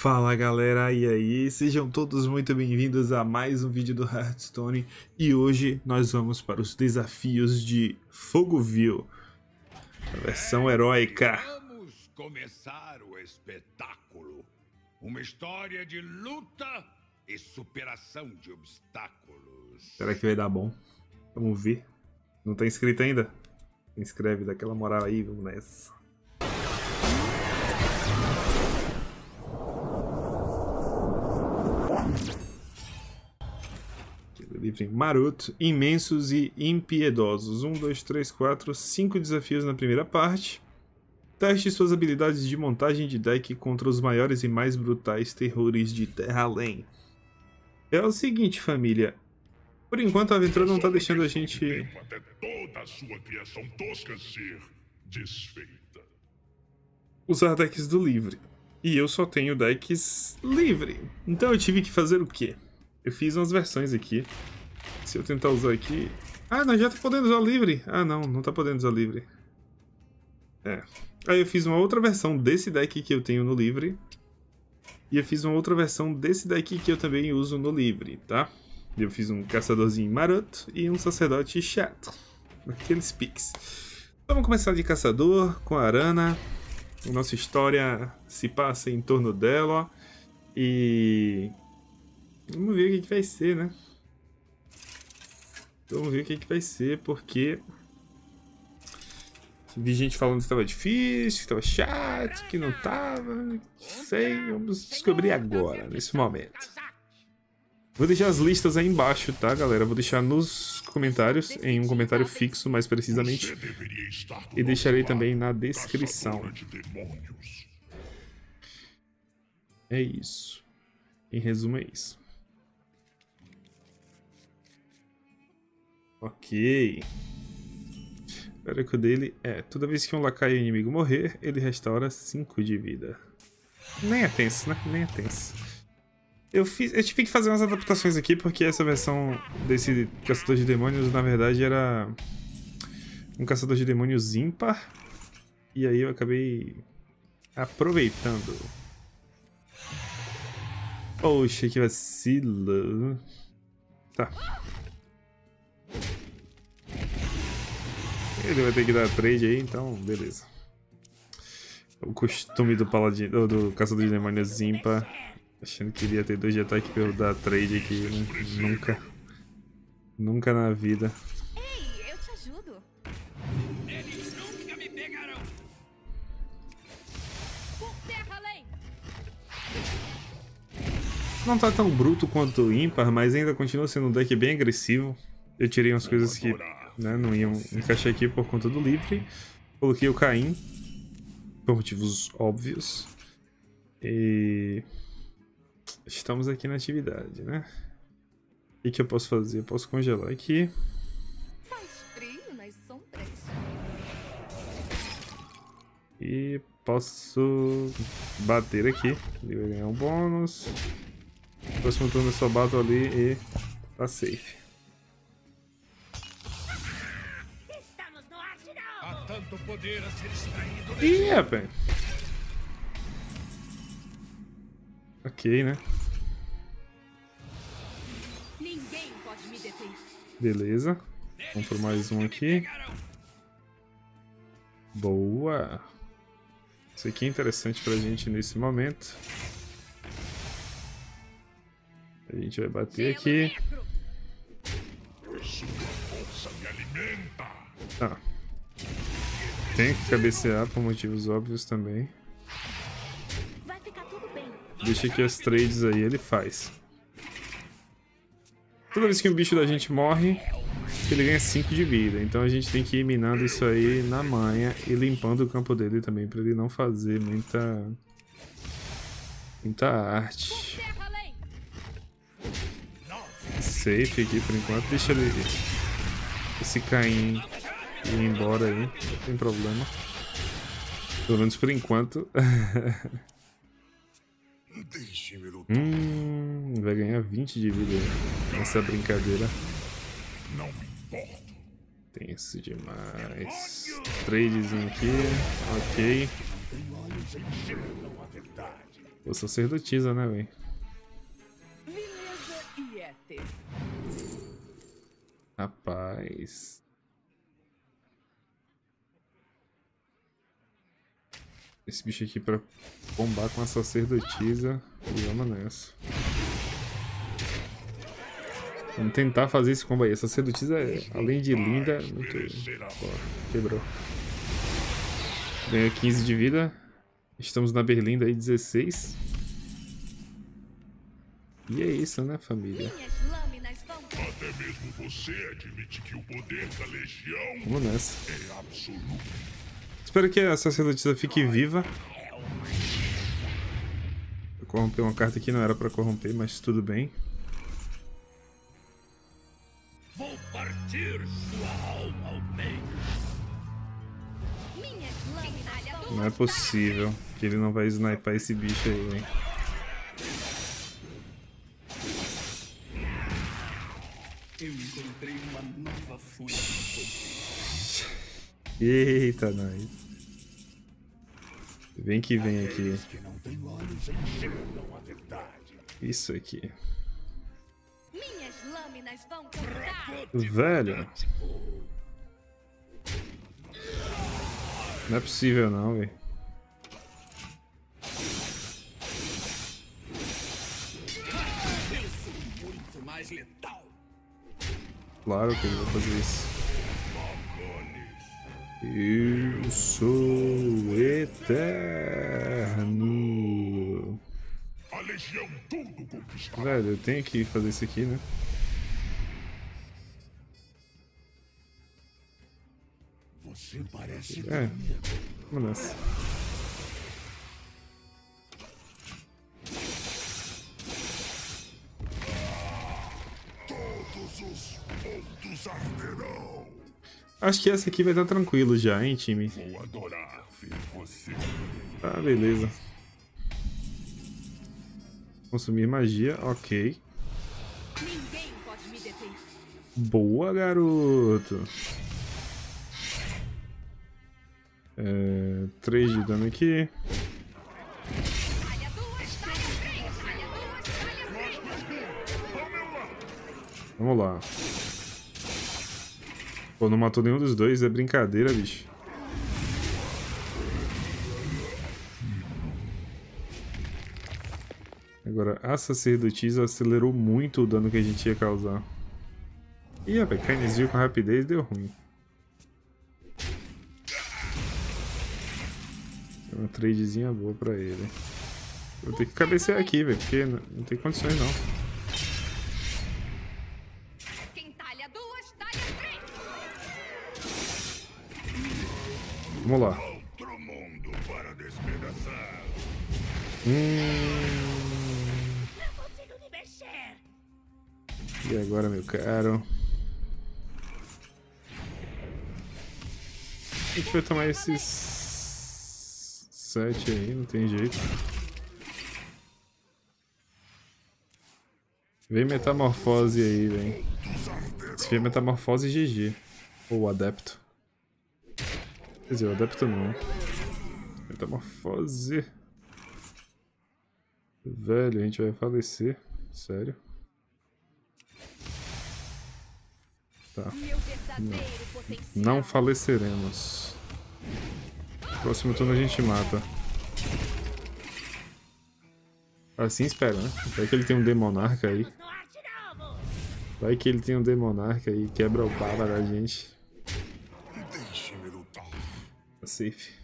Fala galera, e aí? Sejam todos muito bem-vindos a mais um vídeo do Hearthstone. E hoje nós vamos para os desafios de Fogovil, a versão heróica. Vamos começar o espetáculo. Uma história de luta e superação de obstáculos. Será que vai dar bom? Vamos ver. Não tá inscrito ainda? Inscreve, dá aquela moral aí, vamos nessa. Livre maroto, imensos e impiedosos. 1, 2, 3, 4, 5 desafios na primeira parte. Teste suas habilidades de montagem de deck contra os maiores e mais brutais terrores de Terra Além. É o seguinte, família. Por enquanto a aventura não está deixando a gente... até toda a sua criação tosca ser desfeita. Usar decks do livre. E eu só tenho decks livre. Então eu tive que fazer o quê? Eu fiz umas versões aqui. Se eu tentar usar aqui... Ah, nós já tá podendo usar livre. Ah, não. Não tá podendo usar livre. É. Aí eu fiz uma outra versão desse deck que eu tenho no livre. E eu fiz uma outra versão desse deck que eu também uso no livre, tá? Eu fiz um caçadorzinho maroto e um sacerdote chato. Aqueles piques. Vamos começar de caçador com a Aranna. A nossa história se passa em torno dela. E... vamos ver o que vai ser, né? Vamos ver o que vai ser, porque... vi gente falando que tava difícil, que tava chato, que não tava... não sei, vamos descobrir agora, nesse momento. Vou deixar as listas aí embaixo, tá, galera? Vou deixar nos comentários, em um comentário fixo, mais precisamente. E deixarei também na descrição. É isso. Em resumo, é isso. Ok. O heróico dele é... toda vez que um lacaio inimigo morrer, ele restaura 5 de vida. Nem é tenso, né? Nem é tenso. Eu tive que fazer umas adaptações aqui, porque essa versão desse Caçador de Demônios, na verdade, era... um Caçador de Demônios ímpar. E aí eu acabei... aproveitando. Oxe, que vacilo. Tá. Ele vai ter que dar trade aí, então beleza. O costume do paladino, do caçador de demônios ímpar, achando que iria ter 2 de ataque pra eu dar trade aqui, né? Nunca na vida. Ei, eu te ajudo. Eles nunca me pegarão. Por terra além. Não tá tão bruto quanto o ímpar, mas ainda continua sendo um deck bem agressivo. Eu tirei umas coisas que... né, não iam encaixar aqui por conta do livre. Coloquei o Caim, por motivos óbvios. E... estamos aqui na atividade, né? O que eu posso fazer? Eu posso congelar aqui. Faz frio nas sombras. E posso bater aqui. Ele vai ganhar um bônus. No próximo turno eu só bato ali e tá safe. Ih, rapaz. Ok, né? Ninguém pode me deter. Beleza. Vamos por mais um aqui. Boa. Isso aqui é interessante pra gente nesse momento. A gente vai bater aqui. Tá. Tem que cabecear por motivos óbvios também. Vai ficar tudo bem. Deixa aqui as trades aí, ele faz. Toda vez que um bicho da gente morre, ele ganha 5 de vida. Então a gente tem que ir minando isso aí na manha e limpando o campo dele também, pra ele não fazer muita arte. Safe aqui por enquanto. Deixa ele... esse Caim... e ir embora aí, não tem problema. Pelo menos por enquanto. Vai ganhar 20 de vida nessa brincadeira. Não me importo. Tenso demais. Tradezinho aqui, ok. Ou sacerdotisa, né, velho? Rapaz. Esse bicho aqui pra bombar com a sacerdotisa. E vamos nessa. Vamos tentar fazer esse combo aí. A sacerdotisa, além de linda, muito... Ó, quebrou. Ganhou 15 de vida. Estamos na berlinda aí, 16. E é isso, né, família? Até mesmo você admite que o poder da legião... Vamos nessa. É absoluto. Espero que a sacerdotisa fique viva. Eu corrompi uma carta que não era pra corromper, mas tudo bem. Vou partir sua alma ao meio. Não é possível que ele não vai sniper esse bicho aí, hein? Eu encontrei uma nova fonte de poder. Eita, nós. Vem que vem aqui. Isso aqui. Velho. Não é possível não, velho. Claro que ele vai fazer isso. Eu sou eterno. A legião tudo conquistou. Velho, eu tenho que fazer isso aqui, né? Você parece. É. Vamos nessa. Todos os pontos arderão. Acho que essa aqui vai estar tranquilo já, hein, time? Vou adorar ver você. Tá, beleza. Consumir magia, ok. Ninguém pode me deter. Boa, garoto. 3 de dano aqui. Vamos lá. Pô, não matou nenhum dos dois, é brincadeira, bicho. Agora, a sacerdotisa acelerou muito o dano que a gente ia causar. Ih, rapaz, cai desvio com rapidez, deu ruim. Tem uma tradezinha boa pra ele. Vou ter que cabecear aqui, velho, porque não tem condições, não. Vamos lá. E agora, meu caro? A gente vai tomar esses 7 aí, não tem jeito. Vem metamorfose aí, vem. Se vier metamorfose, GG. Ou adepto. Quer dizer, o adepto não. Metamorfose. Velho, a gente vai falecer. Sério. Tá. Não, não faleceremos. Próximo turno a gente mata. Assim espera, né? Vai que ele tem um demonarca aí. Vai que ele tem um demonarca aí. Quebra o pala da gente. Safe.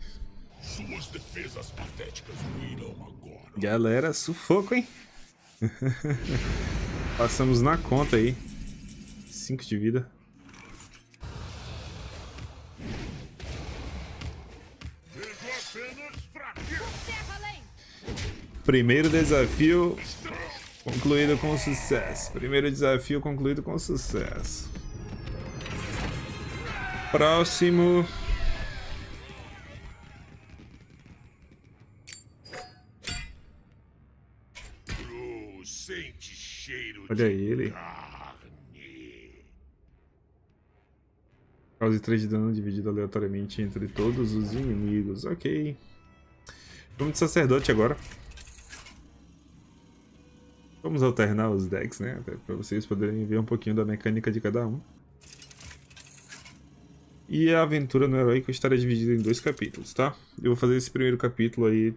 Suas defesas patéticas virão agora. Galera, sufoco, hein? Passamos na conta aí. 5 de vida. Primeiro desafio concluído com sucesso. Primeiro desafio concluído com sucesso. Próximo. Olha aí ele. Cause 3 de dano dividido aleatoriamente entre todos os inimigos. Ok. Vamos de sacerdote agora. Vamos alternar os decks, né? Para vocês poderem ver um pouquinho da mecânica de cada um. E a aventura no heróico estará dividida em dois capítulos, tá? Eu vou fazer esse primeiro capítulo aí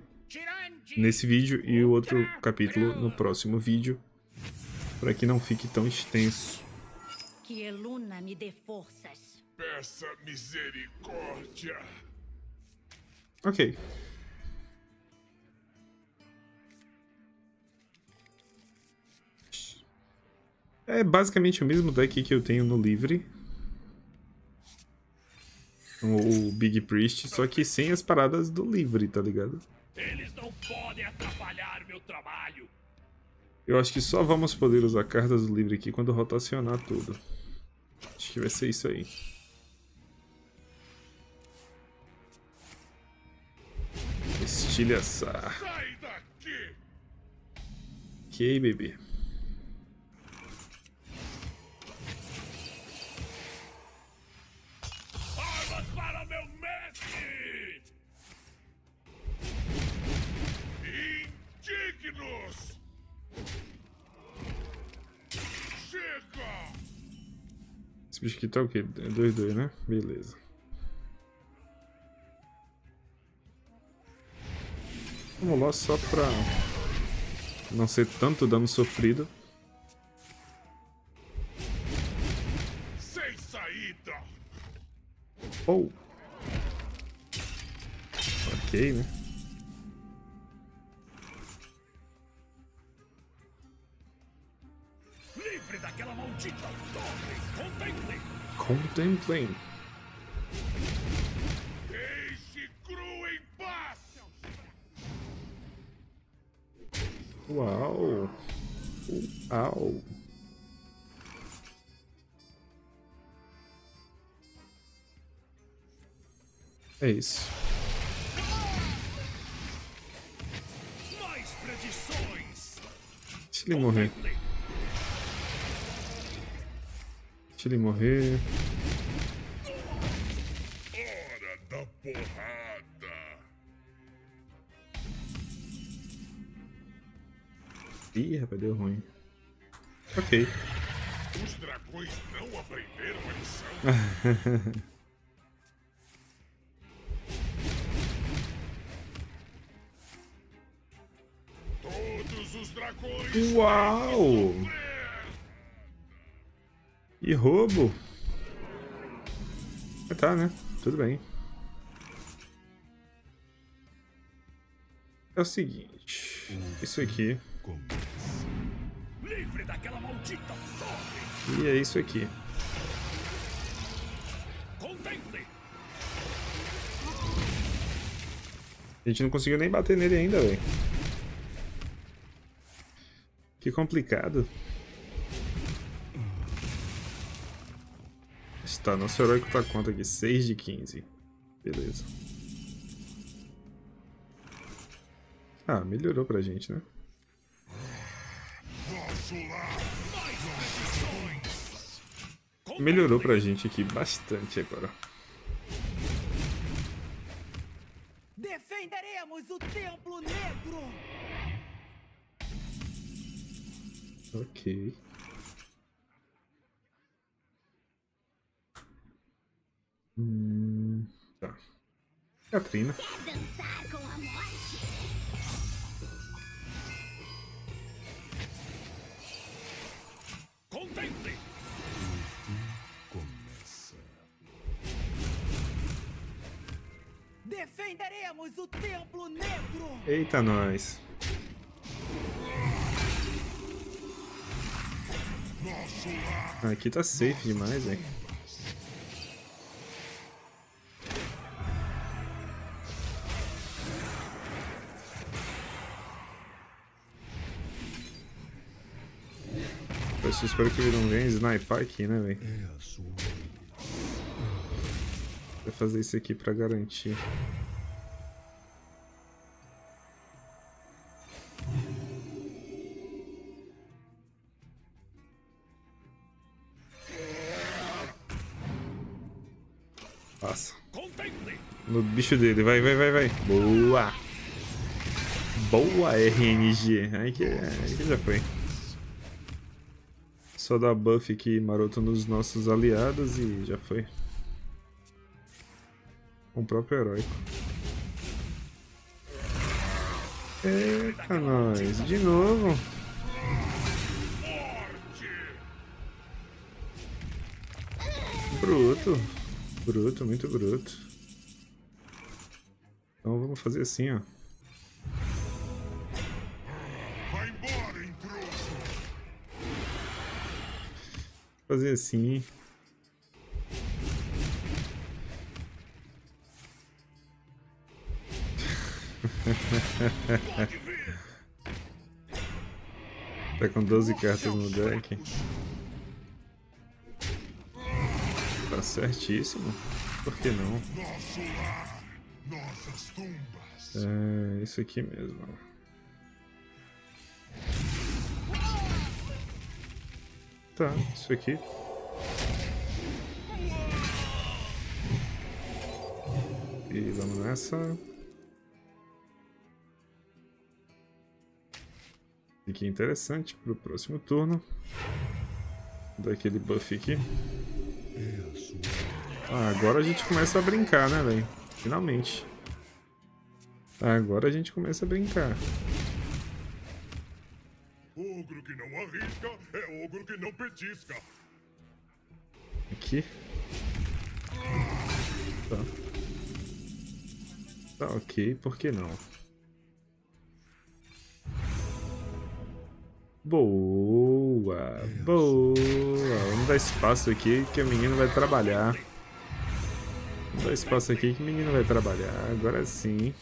nesse vídeo e o outro capítulo no próximo vídeo, para que não fique tão extenso. Que Eluna me dê forças. Peça misericórdia. Ok. É basicamente o mesmo deck que eu tenho no livre. O Big Priest, só que sem as paradas do livre, tá ligado? Eles não podem atrapalhar meu trabalho. Eu acho que só vamos poder usar cartas do livre aqui quando rotacionar tudo. Acho que vai ser isso aí. Estilhaçar. Sai daqui. Ok, bebê. Esse bicho aqui tá o quê? 2-2, né? Beleza. Vamos lá só pra não ser tanto dano sofrido. Sem saída. Oh. Ok, né? Contemplem. Deixe cru em paz. Uau. Uau. É isso. Mais predições. Deixa ele morrer. Deixa ele morrer. Hora da porrada. Ih, rapaz, deu ruim. Ok. Os dragões não aprenderam a lição. Todos os dragões. Uau! E roubo. Ah, tá, né? Tudo bem. É o seguinte. Isso aqui. E é isso aqui. A gente não conseguiu nem bater nele ainda, velho. Que complicado. Tá, nosso heróico tá conta aqui, 6 de 15. Beleza. Ah, melhorou pra gente, né? Melhorou pra gente aqui bastante agora. Defenderemos o Templo Negro! Ok. Tá. Catrina. Quer dançar com a morte? Contemple. Começa. Defenderemos o Templo Negro. Eita, nós. Aqui tá safe demais, hein? Eu espero que ele não venha sniper aqui, né, velho? Vou fazer isso aqui pra garantir. Passa. No bicho dele, vai, vai, vai, vai. Boa! Boa, RNG. Aí que já foi. Só dar buff aqui maroto nos nossos aliados e já foi. Com o próprio heróico. Eita, nós! De novo! Bruto! Bruto, muito bruto. Então vamos fazer assim, ó. Fazer assim. Tá com 12 cartas no deck. Tá certíssimo. Por que não? É isso aqui mesmo. Tá, isso aqui. E vamos nessa. Fica interessante pro próximo turno. Vou dar aquele buff aqui. Ah, agora a gente começa a brincar, né, velho? Finalmente. Agora a gente começa a brincar. Ogro que não arrisca é ogro que não petisca. Aqui. Tá. Tá ok, por que não? Boa, boa. Vamos dar espaço aqui que o menino vai trabalhar. Vamos dar espaço aqui que o menino vai trabalhar. Agora sim.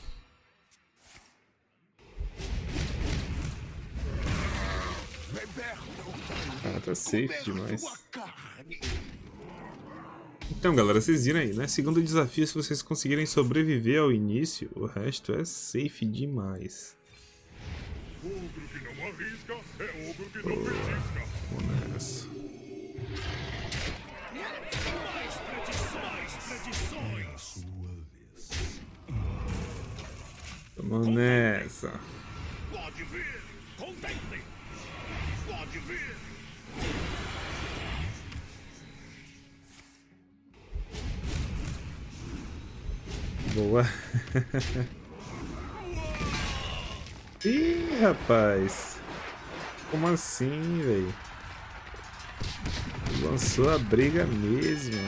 Ah, tá safe demais. Então, galera, vocês viram aí, né? Segundo desafio, se vocês conseguirem sobreviver ao início, o resto é safe demais. Vamos nessa. Vamos nessa. Pode vir, contemple. Pode vir. Boa. Ih, rapaz. Como assim, velho? Lançou a briga mesmo.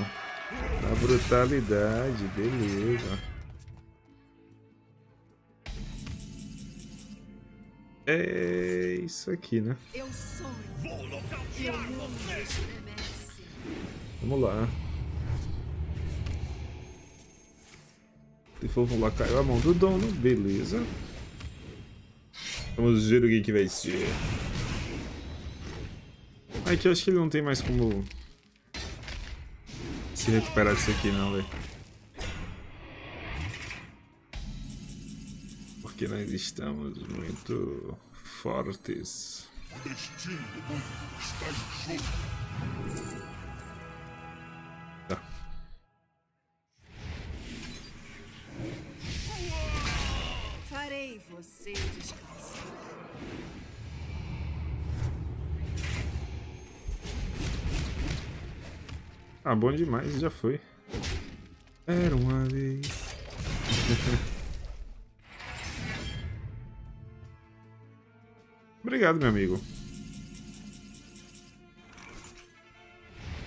Na brutalidade, beleza. É isso aqui, né? Eu sou. Vou nocautear vocês. Vamos lá. Se for, vamos lá, caiu a mão do dono, beleza. Vamos ver o que vai ser. Aqui eu acho que ele não tem mais como se recuperar disso aqui não, velho. Porque nós estamos muito fortes. Tá. Farei você descansar. Ah, bom demais, já foi. Era uma vez. Obrigado, meu amigo.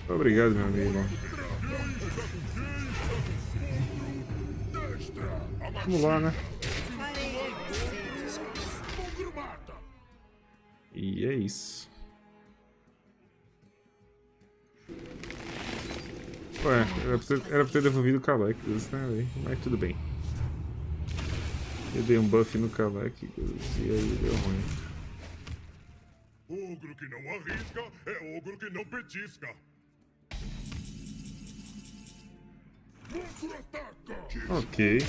Obrigado, meu amigo. Vamos lá, né? E é isso. Ué, era pra ter devolvido o Kalec, né, véio? Mas tudo bem. Eu dei um buff no Kalec e aí deu ruim. Ogro que não arrisca é ogro que não petisca. Ok.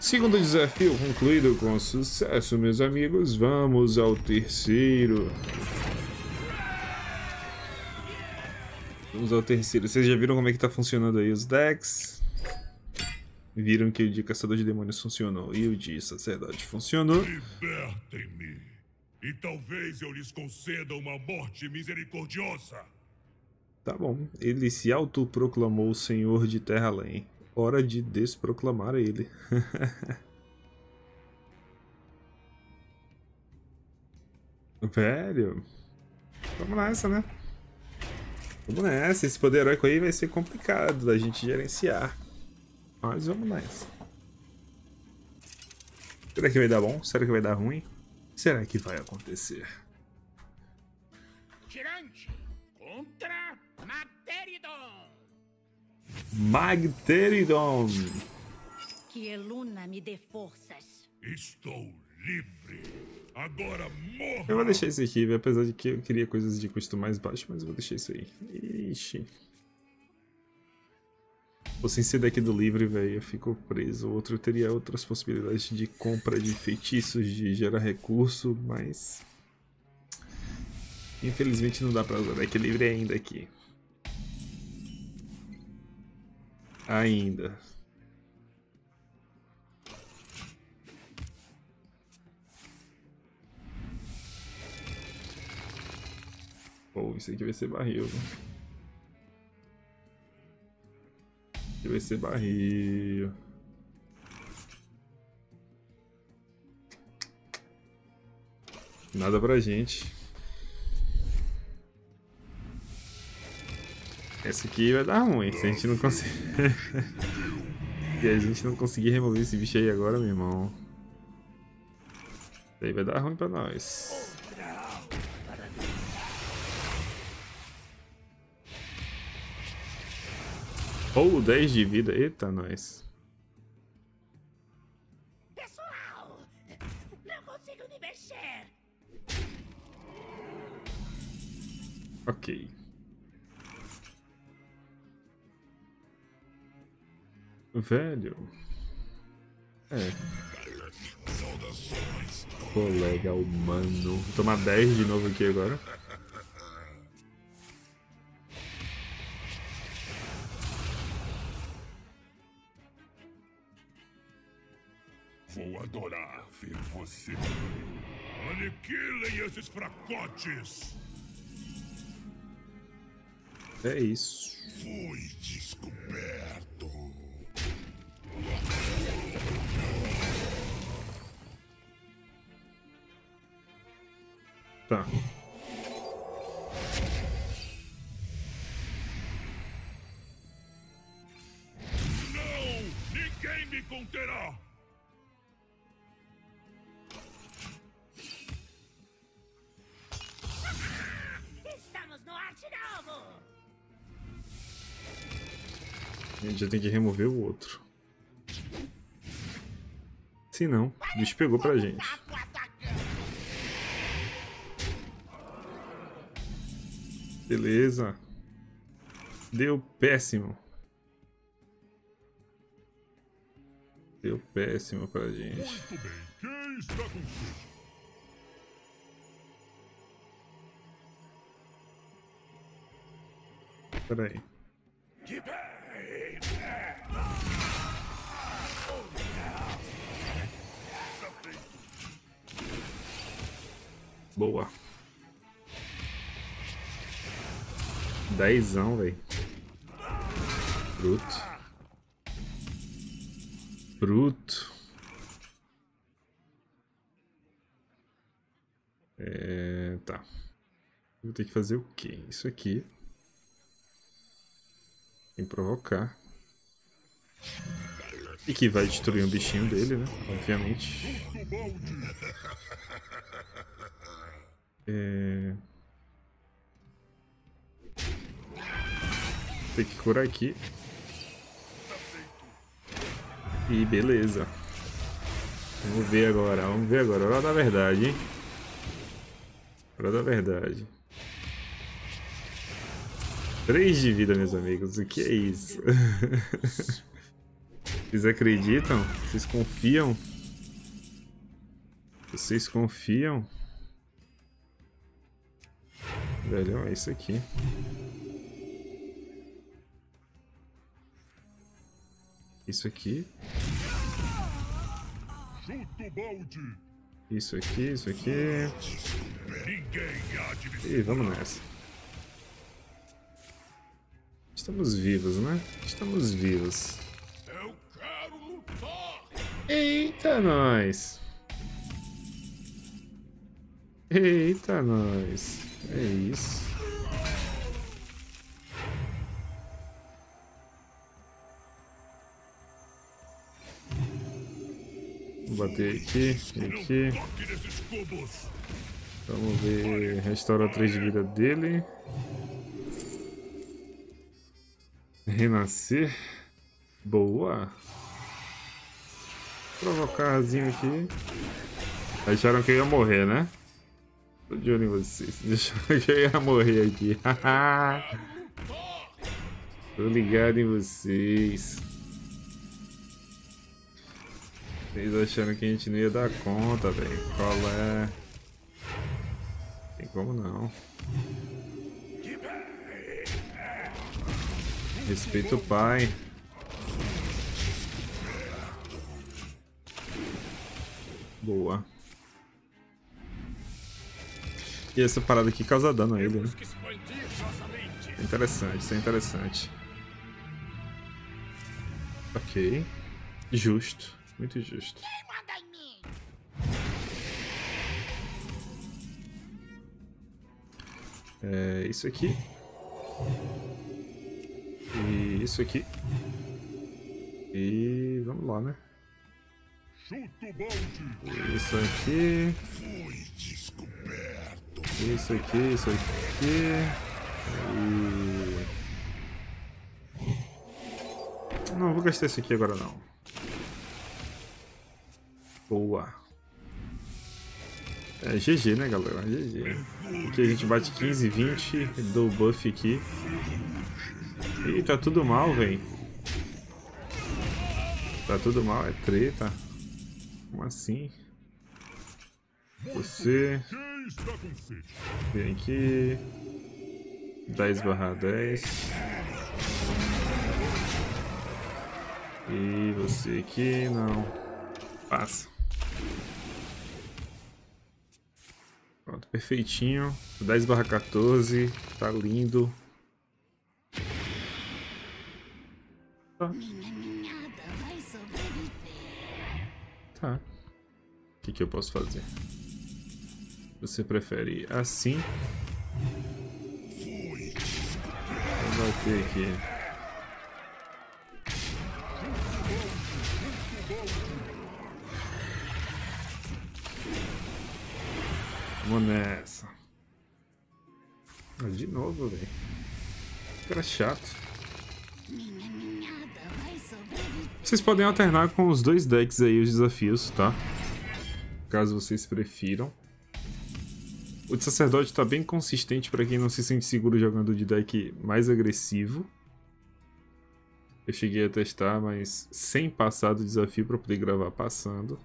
Segundo desafio concluído com sucesso, meus amigos. Vamos ao terceiro. Vamos ao terceiro. Vocês já viram como é que tá funcionando aí os decks? Viram que o de Caçador de Demônios funcionou e o de Sacerdote funcionou. E talvez eu lhes conceda uma morte misericordiosa. Tá bom. Ele se autoproclamou Senhor de Terra Além. Hora de desproclamar ele. Velho. Vamos nessa, né? Vamos nessa. Esse poder heróico aí vai ser complicado da gente gerenciar. Mas vamos nessa. Será que vai dar bom? Será que vai dar ruim? Será que vai acontecer? Tirante contra Magteridon. Magteridon. Que Eluna me dê forças. Estou livre. Agora morra. Eu vou deixar isso aqui, apesar de que eu queria coisas de custo mais baixo, mas eu vou deixar isso aí. Ixi. Pô, sem ser daqui do livre, velho, eu fico preso. O outro teria outras possibilidades de compra de feitiços, de gerar recurso, mas... infelizmente não dá pra usar deck livre ainda aqui. Ainda. Pô, isso aqui vai ser barril, né? Vai ser barril. Nada pra gente. Essa aqui vai dar ruim se a gente não conseguir. Se a gente não conseguir remover esse bicho aí agora, meu irmão. Isso aí vai dar ruim pra nós. Ou 10 de vida, eita, nós. Pessoal, não consigo me mexer. Ok. Velho. É. Colega humano. Vou tomar 10 de novo aqui agora. Vou adorar ver você. Aniquilem esses fracotes! É isso. Fui descoberto. Tá. Não! Ninguém me conterá! A gente já tem que remover o outro. Se não, o bicho pegou pra gente. Beleza. Deu péssimo. Deu péssimo pra gente. Muito bem. Quem está contigo? Pera aí. Boa. 10ão, velho. Bruto. Bruto. É, tá. Vou ter que fazer o quê? Isso aqui. Sem provocar. E que vai destruir um bichinho dele, né? Obviamente. É... tem que curar aqui. E beleza. Vamos ver agora, vamos ver agora. Hora da verdade, hein? Hora da verdade. 3 de vida, meus amigos, o que é isso? Vocês acreditam? Vocês confiam? Vocês confiam? Velho, é isso aqui. Isso aqui. Chuta o balde! Isso aqui, isso aqui. E vamos nessa. Estamos vivos, né? Estamos vivos. Eu quero lutar. Eita, nós! Eita, nós! É isso. Vou bater aqui, aqui. Vamos ver. Restaura 3 de vida dele. Renascer. Boa. Provocarzinho aqui. Acharam que eu ia morrer, né? Tô de olho em vocês. Acharam que eu ia morrer aqui. Tô ligado em vocês. Vocês acharam que a gente não ia dar conta, velho. Qual é? Tem como não. Respeita o pai. Boa. E essa parada aqui causa dano a ele, né? Interessante, isso é interessante. Ok. Justo. Muito justo. É isso aqui. E isso aqui. E vamos lá, né? Isso aqui. Isso aqui, isso aqui. E... não vou gastar isso aqui agora não. Boa. É GG, né, galera? GG. Aqui a gente bate 15, 20, dou buff aqui. Ih, tá tudo mal, velho. Tá tudo mal, é treta. Como assim? Você... vem aqui. 10/10. E você aqui, não. Passa. Pronto, perfeitinho. 10/14. Tá lindo. Tá. Tá. O que que eu posso fazer? Você prefere assim? Vou bater aqui. Vamos nessa. De novo, velho. Cara chato. Vocês podem alternar com os dois decks aí os desafios, tá? Caso vocês prefiram. O de sacerdote tá bem consistente para quem não se sente seguro jogando de deck mais agressivo. Eu cheguei a testar, mas sem passar do desafio para poder gravar passando.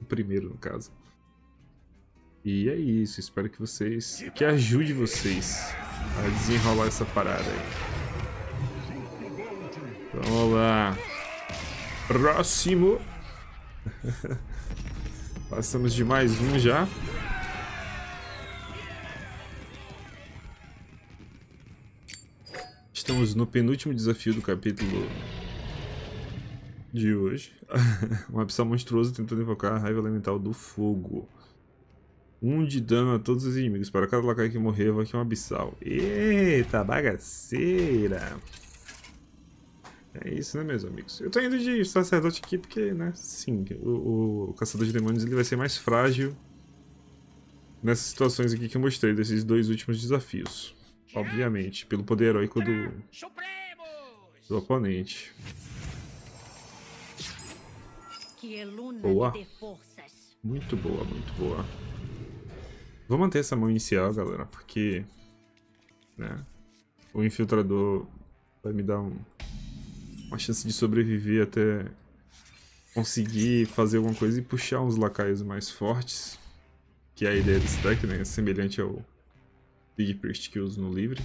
O primeiro, no caso. E é isso, espero que vocês... que ajude vocês a desenrolar essa parada aí. Então, vamos lá. Próximo. Passamos de mais um já. Estamos no penúltimo desafio do capítulo de hoje. Um abissal monstruoso tentando invocar a raiva elemental do fogo. 1 de dano a todos os inimigos. Para cada lacaio que morrer, vai aqui um abissal. Eita, bagaceira! É isso, né, meus amigos? Eu tô indo de sacerdote aqui porque, né, sim, o caçador de demônios ele vai ser mais frágil nessas situações aqui que eu mostrei, desses dois últimos desafios. Obviamente, pelo poder heróico do oponente. Boa. Muito boa, muito boa. Vou manter essa mão inicial, galera, porque, né, o infiltrador vai me dar uma chance de sobreviver até conseguir fazer alguma coisa e puxar uns lacaios mais fortes. Que é a ideia desse deck, né? Semelhante ao Big Priest que eu uso no livre.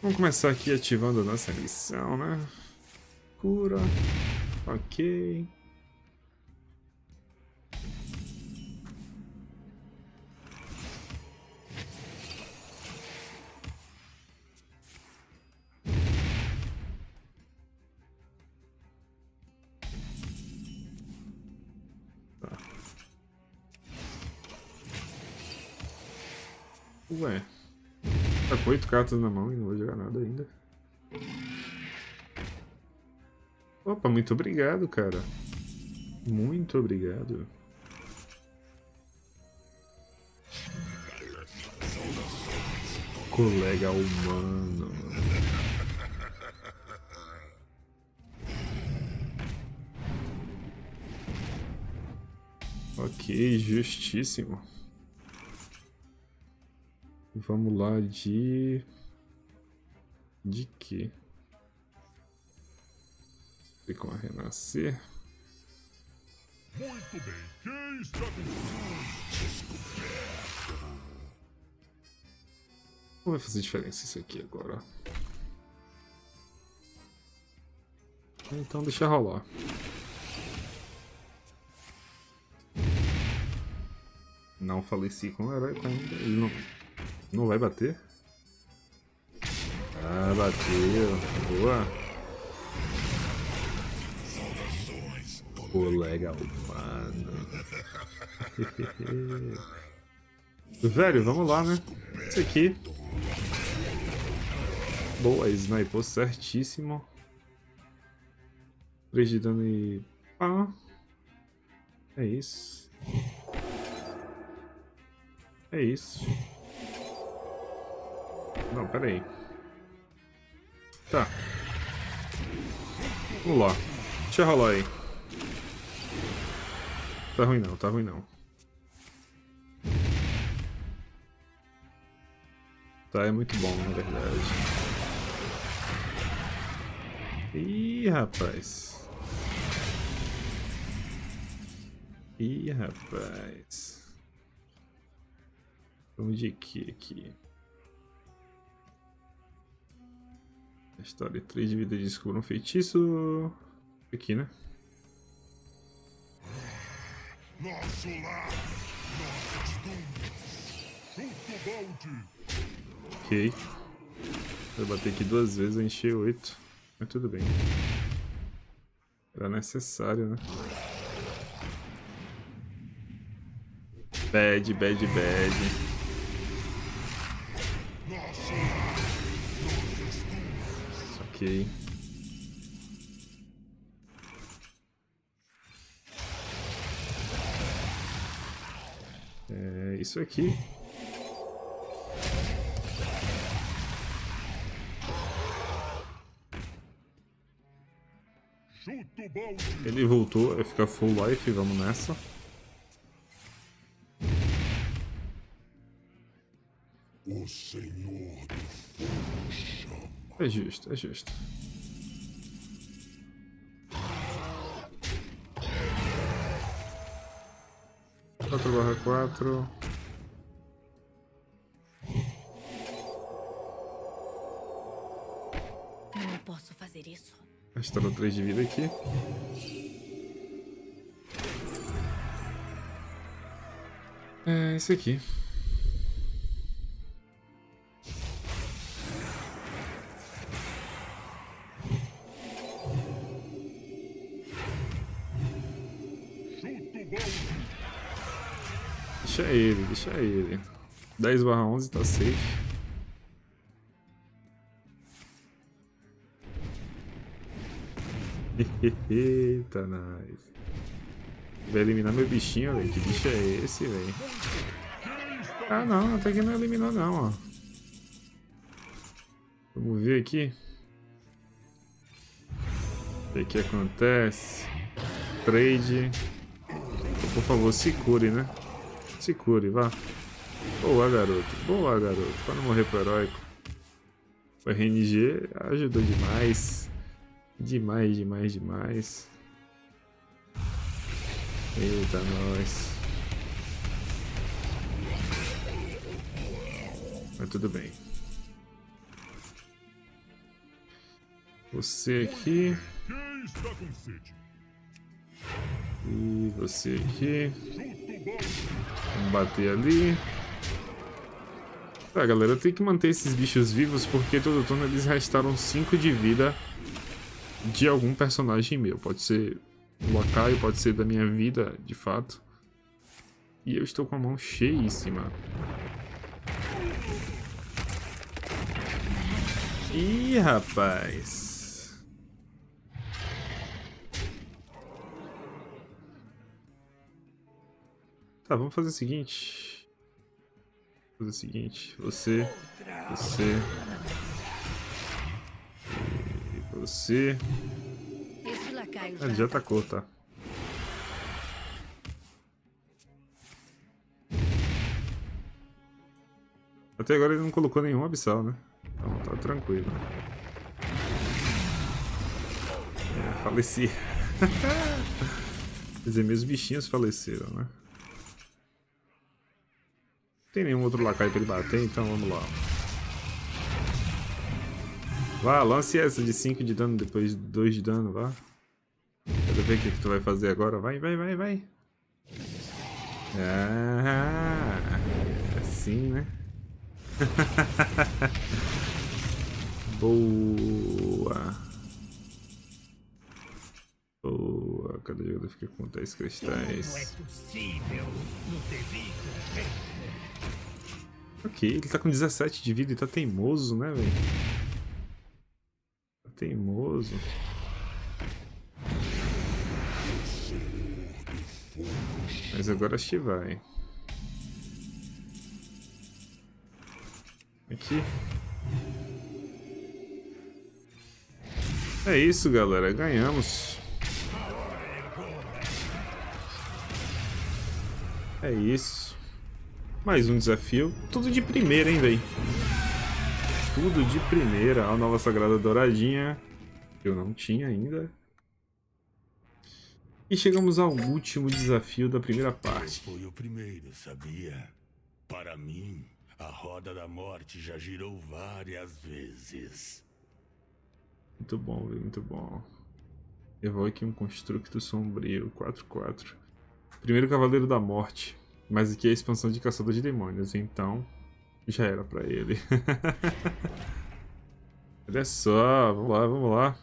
Vamos começar aqui ativando a nossa missão, né? Cura. Ok. Ué, tá com 8 cartas na mão e não vou jogar nada ainda. Opa, muito obrigado, cara. Muito obrigado. Colega humano. Ok, justíssimo. Vamos lá de... De quê? Ficam a renascer. Muito bem, quem está descoberto? Não vai fazer diferença isso aqui agora. Então deixa rolar. Não faleci com o herói ainda. Ele não vai bater? Ah, bateu. Boa. Colega humano. Velho, vamos lá, né? Isso aqui. Boa, snipou certíssimo. 3 de dano e... Ah. É isso. É isso. Não, pera aí. Tá. Vamos lá. Deixa eu rolar aí. Tá ruim não, tá ruim não. Tá, é muito bom, na verdade. Ih, rapaz. Ih, rapaz. Vamos de que aqui? História 3 de vida e descubra um feitiço. Aqui, né? Nosso lar, nossas tumbas, chuta o balde. Ok. Eu bati aqui 2 vezes, eu enchi 8. Mas tudo bem. Era necessário, né? Bad, bad, bad. Ok. É isso aqui. Ele voltou, vai ficar full life, vamos nessa. O Senhor do Fogo chama. É justo, é justo. Quatro barra 4. Não posso fazer isso. Restando 3 de vida aqui. É esse aqui. Deixa ele, deixa ele. 10/11 tá safe. Eita, nice. Vai eliminar meu bichinho, velho. Que bicho é esse, velho? Ah, não, até que não eliminou, não, ó. Vamos ver aqui. O que acontece? Trade. Por favor, se cure, né? Se cure, vá. Boa, garoto. Boa, garoto. Pra não morrer pro heróico. O RNG ajudou demais. Demais, demais, demais. Eita, nós. Mas tudo bem. Você aqui. Quem está com sede? E você aqui. Vamos bater ali. Tá, galera, eu tenho que manter esses bichos vivos porque todo turno eles restaram 5 de vida de algum personagem meu. Pode ser o Lacaio, pode ser da minha vida, de fato. E eu estou com a mão cheíssima. Ih, rapaz. Tá, vamos fazer o seguinte. Você. Ah, ele já atacou, tá? Até agora ele não colocou nenhum abissal, né? Então tá tranquilo. É, faleci. Quer dizer, meus bichinhos faleceram, né? Não tem nenhum outro lacaio pra ele bater, então vamos lá. Vá, lance essa de 5 de dano, depois 2 de dano, vá. Quero ver o que tu vai fazer agora. Vai, vai, vai, vai. Ah, assim, né? Boa. Boa. Cada jogador fica com 10 cristais. Ok, ele tá com 17 de vida e tá teimoso, né, velho? Tá teimoso. Mas agora acho que vai. Aqui. É isso, galera. Ganhamos. É isso. Mais um desafio. Tudo de primeira, hein, velho? Tudo de primeira. A nova sagrada douradinha. Que eu não tinha ainda. E chegamos ao último desafio da primeira parte. Foi o primeiro, sabia? Para mim, a roda da morte já girou várias vezes. Muito bom, velho, muito bom. Evoque um constructo sombrio. 4-4. Primeiro cavaleiro da morte. Mas aqui é a expansão de Caçador de Demônios, então já era pra ele. Olha só, vamos lá, vamos lá.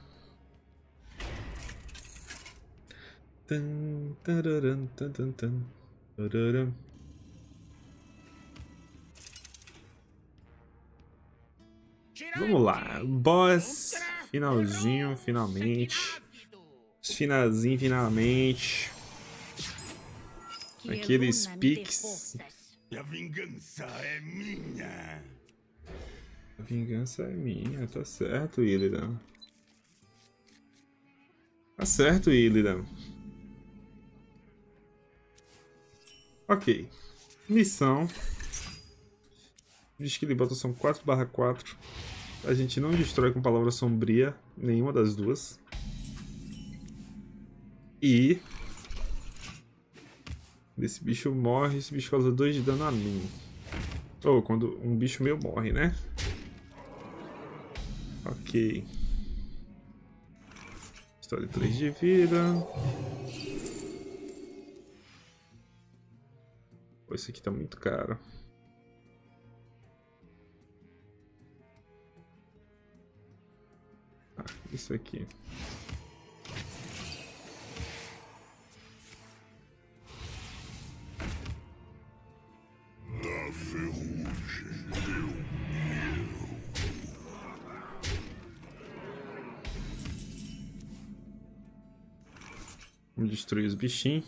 Vamos lá, boss, finalzinho, finalmente. Finalzinho, finalmente. Aqueles piques. A vingança é minha. A vingança é minha, tá certo, Illidan. Tá certo, Illidan. Ok, missão. Diz que ele bota são 4/4. A gente não destrói com palavra sombria nenhuma das duas. E esse bicho morre, esse bicho causa 2 de dano a mim. Ou quando um bicho meu morre, né? Ok. História de 3 de vida. Pô, isso aqui tá muito caro. Ah, isso aqui. A ferrugem deu medo. Vamos destruir os bichinhos.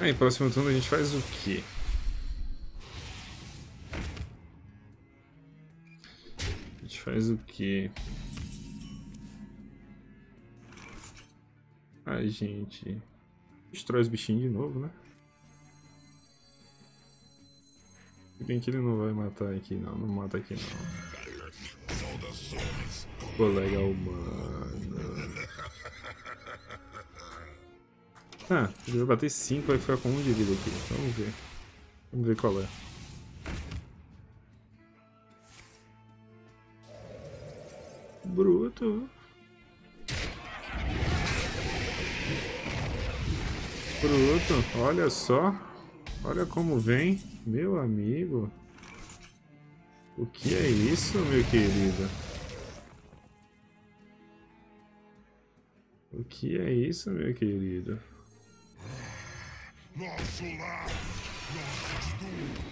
Aí, próximo turno a gente faz o quê? A gente faz o quê? A gente destrói os bichinhos de novo, né? Se bem que ele não vai matar aqui não, não mata aqui não. Colega humano. Ah, ele vai bater 5, vai ficar com 1 de vida aqui. Vamos ver. Vamos ver qual é. Bruto. Bruto, olha só. Olha como vem, meu amigo. O que é isso, meu querido? O que é isso, meu querido? Nosso lar, nossas duas.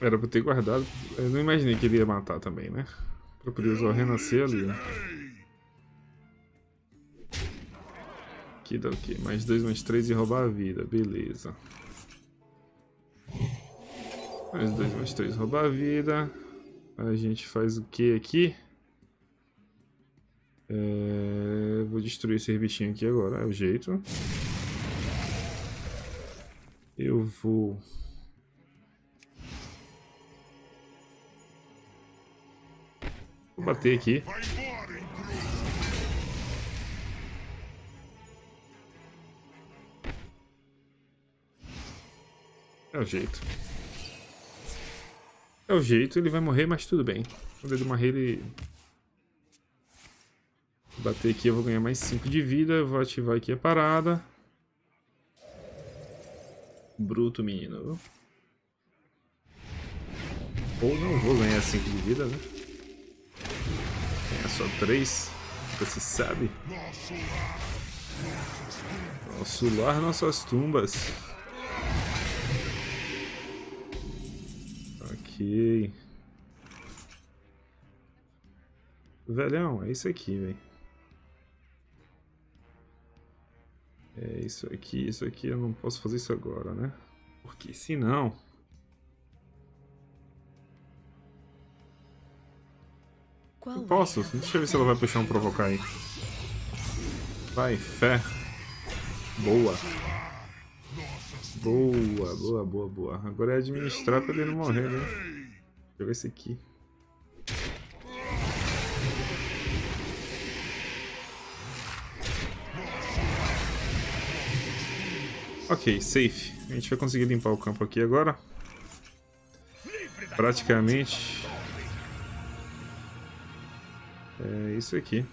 Era pra ter guardado. Eu não imaginei que ele ia matar também, né? Pra poder usar o renascer ali. Aqui dá o quê? Mais 2, mais 3 e roubar a vida. Beleza. Mais 2, mais 3 roubar a vida. A gente faz o que aqui? É, vou destruir esse bichinho aqui agora, é o jeito. Eu vou... vou bater aqui. É o jeito. É o jeito, ele vai morrer, mas tudo bem. Quando ele morrer, ele... bater aqui, eu vou ganhar mais 5 de vida. Eu vou ativar aqui a parada. Bruto, menino. Ou não vou ganhar 5 de vida, né? Ganhar só 3. Você sabe. Nosso lar, nossas tumbas. Ok. Velhão, é isso aqui, velho. É isso aqui eu não posso fazer isso agora, né? Porque senão... eu posso? Deixa eu ver se ela vai puxar um provocar aí. Vai, fé. Boa. Boa, boa, boa, boa. Agora é administrar pra ele não morrer, né? Deixa eu ver esse aqui. Ok, safe. A gente vai conseguir limpar o campo aqui agora. Praticamente. É isso aqui.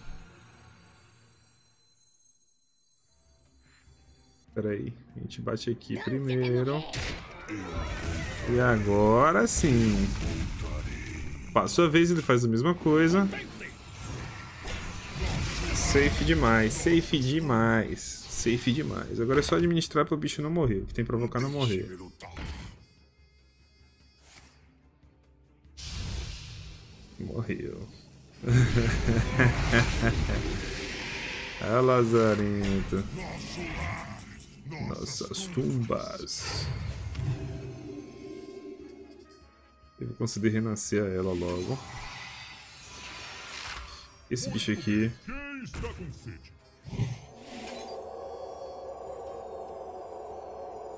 Espera aí. A gente bate aqui primeiro. E agora sim. Passa a vez, ele faz a mesma coisa. Safe demais, safe demais. Safe demais. Agora é só administrar para o bicho não morrer. O que tem que provocar não morrer. Morreu. Ah, lazarento. Nossas tumbas. Eu vou conseguir renascer a ela logo. Esse bicho aqui.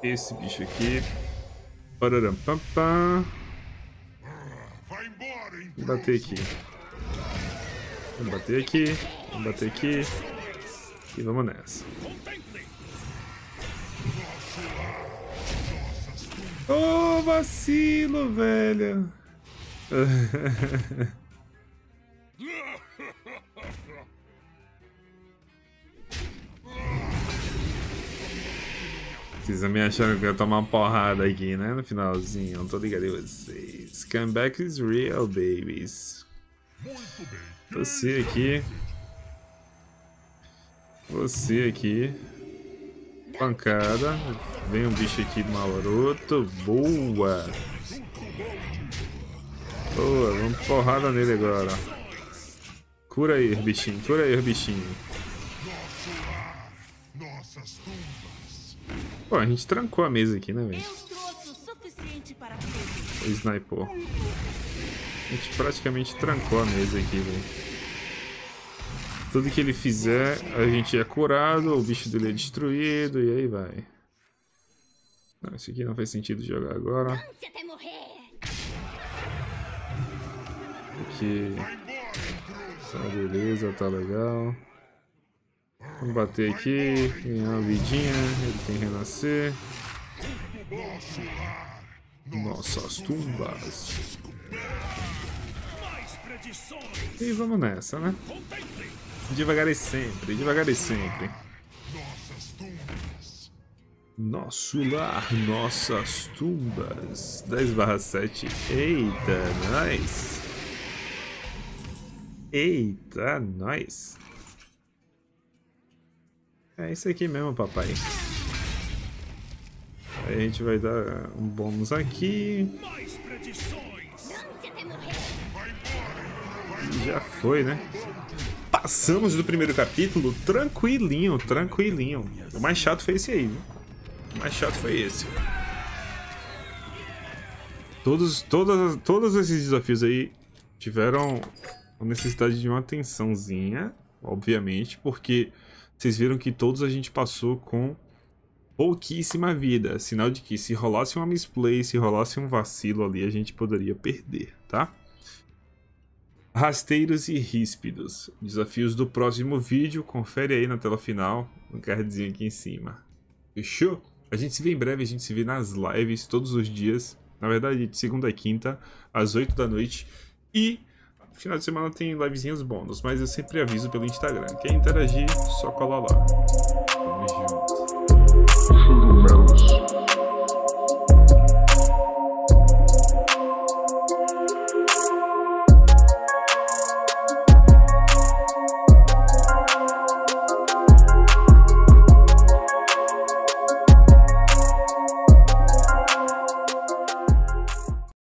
Esse bicho aqui. Pararam, pam, pam. Vou bater aqui. Vamos bater aqui. Vamos bater aqui. E vamos nessa. Oh, vacilo, velho. Vocês me acharam que eu ia tomar uma porrada aqui, né? No finalzinho, eu não tô ligado em vocês. Comeback is real, babies. Você aqui. Você aqui. Pancada. Vem um bicho aqui do maroto. Boa. Boa, vamos porrada nele agora. Cura aí, bichinho. Cura aí, bichinho. Pô, a gente trancou a mesa aqui, né, velho? O snipou. A gente praticamente trancou a mesa aqui, velho. Tudo que ele fizer, a gente é curado, o bicho dele é destruído, e aí vai. Não, isso aqui não faz sentido jogar agora. Ok. Tá beleza, tá legal. Vamos bater aqui, ganhar uma vidinha, ele tem que renascer. Nossas tumbas. E vamos nessa, né? Devagar e sempre, devagar e sempre. Nosso lar, nossas tumbas. 10/7. Eita, nice. Eita, nice. É isso aqui mesmo, papai. Aí a gente vai dar um bônus aqui. Já foi, né? Passamos do primeiro capítulo tranquilinho, tranquilinho. O mais chato foi esse aí, né? O mais chato foi esse. Todos esses desafios aí tiveram a necessidade de uma atençãozinha, obviamente, porque vocês viram que todos a gente passou com pouquíssima vida. Sinal de que se rolasse uma misplay, se rolasse um vacilo ali, a gente poderia perder, tá? Rasteiros e ríspidos. Desafios do próximo vídeo. Confere aí na tela final, um cardzinho aqui em cima. Fechou? A gente se vê em breve, a gente se vê nas lives todos os dias. Na verdade, de segunda a quinta, às 8 da noite. E no final de semana tem livezinhas bônus, mas eu sempre aviso pelo Instagram. Quer interagir? Só cola lá. Tamo junto.